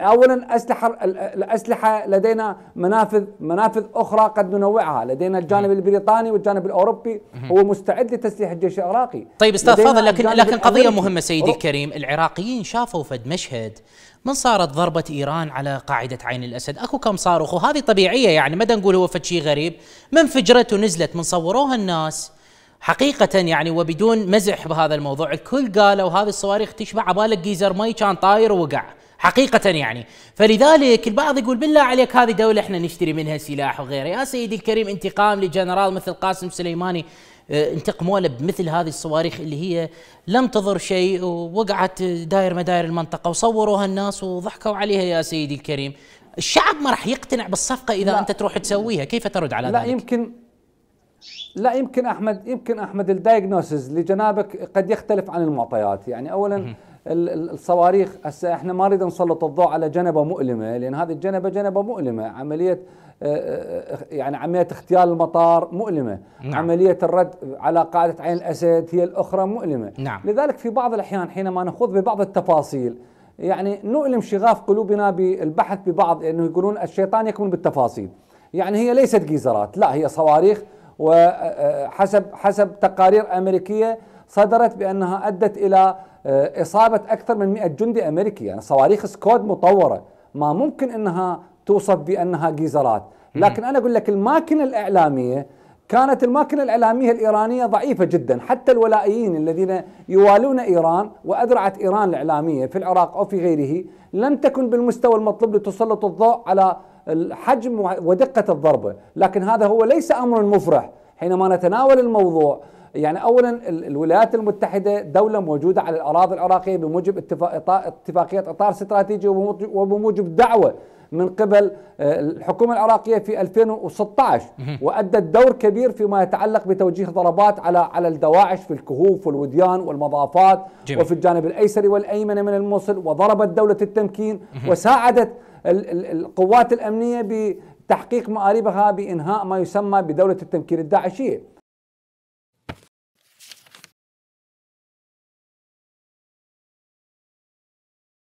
أولا الأسلحة لدينا منافذ أخرى قد ننوعها، لدينا الجانب البريطاني والجانب الأوروبي هو مستعد لتسليح الجيش العراقي. طيب أستاذ فاضل، لكن قضية مهمة سيدي الكريم، العراقيين شافوا فد مشهد من صارت ضربة إيران على قاعدة عين الأسد، أكو كم صاروخ وهذه طبيعية، يعني ما نقول هو فد شيء غريب، من فجرت ونزلت من صوروها الناس حقيقة يعني، وبدون مزح بهذا الموضوع الكل قالوا هذه الصواريخ تشبع عبالك جيزر مي كان طاير ووقع حقيقة يعني. فلذلك البعض يقول بالله عليك هذه دولة احنا نشتري منها سلاح وغيره. يا سيدي الكريم، انتقام لجنرال مثل قاسم سليماني انتقموا له بمثل هذه الصواريخ اللي هي لم تضر شيء ووقعت داير مداير المنطقة وصوروها الناس وضحكوا عليها. يا سيدي الكريم، الشعب ما راح يقتنع بالصفقة إذا لا. أنت تروح تسويها، كيف ترد على ذلك؟ لا يمكن أحمد، الدايجنوسز لجنابك قد يختلف عن المعطيات. يعني أولا الصواريخ، هسه احنا ما نريد نسلط الضوء على جنبة مؤلمة، لأن هذه الجنبة مؤلمة، عملية يعني عملية اغتيال المطار مؤلمة، نعم. عملية الرد على قاعدة عين الأسد هي الأخرى مؤلمة، نعم. لذلك في بعض الأحيان حينما نخوض ببعض التفاصيل يعني نؤلم شغاف قلوبنا بالبحث ببعض، لأنه يقولون الشيطان يكمن بالتفاصيل. يعني هي ليست جيزرات، لا، هي صواريخ، وحسب تقارير أمريكية صدرت بأنها أدت إلى إصابة أكثر من 100 جندي أمريكي. يعني صواريخ سكود مطورة ما ممكن أنها توصف بأنها جيزرات، لكن أنا أقول لك الماكينة الإعلامية كانت، الإيرانية ضعيفة جدا، حتى الولائيين الذين يوالون إيران وأذرعت إيران الإعلامية في العراق أو في غيره لم تكن بالمستوى المطلوب لتسلط الضوء على الحجم ودقة الضربة. لكن هذا هو ليس أمر مفرح حينما نتناول الموضوع. يعني أولا الولايات المتحدة دولة موجودة على الأراضي العراقية بموجب اتفاقية إطار استراتيجي وبموجب دعوة من قبل الحكومة العراقية في 2016، وأدت دور كبير فيما يتعلق بتوجيه ضربات على الدواعش في الكهوف والوديان والمضافات، جميل. وفي الجانب الأيسري والأيمن من الموصل، وضربت دولة التمكين وساعدت القوات الأمنية بتحقيق مآربها بإنهاء ما يسمى بدولة التمكين الداعشية.